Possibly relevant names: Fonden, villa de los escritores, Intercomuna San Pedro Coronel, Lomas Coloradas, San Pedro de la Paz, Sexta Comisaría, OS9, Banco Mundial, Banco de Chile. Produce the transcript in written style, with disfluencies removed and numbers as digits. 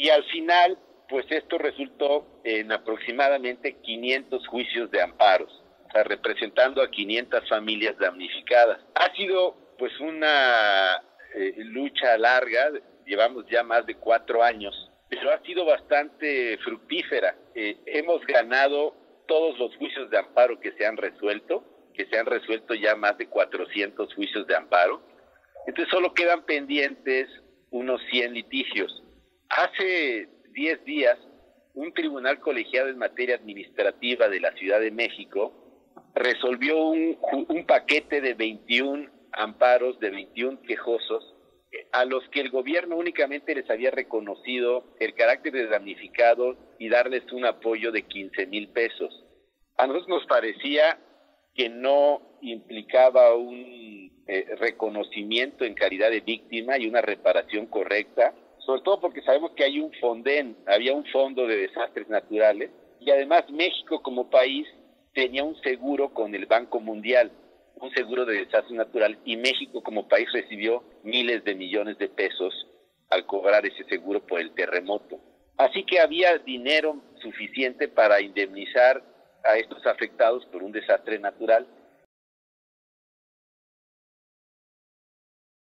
y al final, pues esto resultó en aproximadamente 500 juicios de amparos, o sea, representando a 500 familias damnificadas. Ha sido pues una lucha larga, llevamos ya más de 4 años, pero ha sido bastante fructífera. Hemos ganado todos los juicios de amparo que se han resuelto, ya más de 400 juicios de amparo. Entonces solo quedan pendientes unos 100 litigios. Hace 10 días, un tribunal colegiado en materia administrativa de la Ciudad de México resolvió un paquete de 21 amparos, de 21 quejosos, a los que el gobierno únicamente les había reconocido el carácter de damnificado y darles un apoyo de 15,000 pesos. A nosotros nos parecía que no implicaba un reconocimiento en calidad de víctima y una reparación correcta, sobre todo porque sabemos que hay un Fonden, había un fondo de desastres naturales, y además México como país tenía un seguro con el Banco Mundial, un seguro de desastres naturales, y México como país recibió miles de millones de pesos al cobrar ese seguro por el terremoto. Así que había dinero suficiente para indemnizar a estos afectados por un desastre natural,